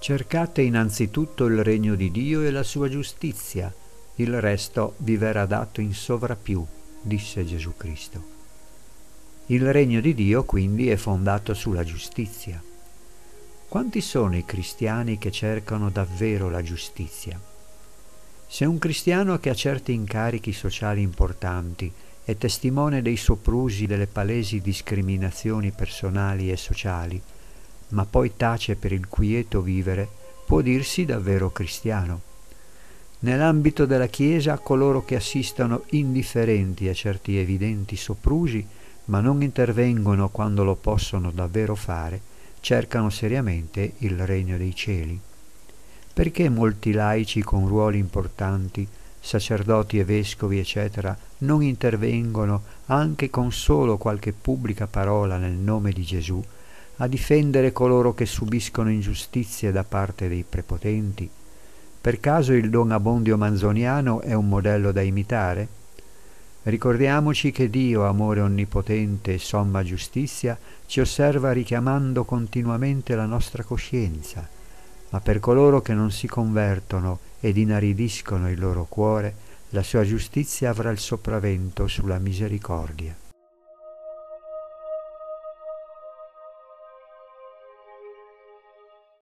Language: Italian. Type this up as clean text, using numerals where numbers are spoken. Cercate innanzitutto il regno di Dio e la sua giustizia, il resto vi verrà dato in sovrappiù, disse Gesù Cristo. Il regno di Dio quindi è fondato sulla giustizia. Quanti sono i cristiani che cercano davvero la giustizia? Se un cristiano che ha certi incarichi sociali importanti è testimone dei soprusi, delle palesi discriminazioni personali e sociali, ma poi tace per il quieto vivere, può dirsi davvero cristiano. Nell'ambito della Chiesa, coloro che assistono indifferenti a certi evidenti soprusi, ma non intervengono quando lo possono davvero fare, cercano seriamente il regno dei cieli. Perché molti laici con ruoli importanti, sacerdoti e vescovi, eccetera, non intervengono anche con solo qualche pubblica parola nel nome di Gesù a difendere coloro che subiscono ingiustizie da parte dei prepotenti? Per caso il Don Abbondio Manzoniano è un modello da imitare? Ricordiamoci che Dio, amore onnipotente e somma giustizia, ci osserva richiamando continuamente la nostra coscienza, ma per coloro che non si convertono ed inaridiscono il loro cuore, la sua giustizia avrà il sopravvento sulla misericordia.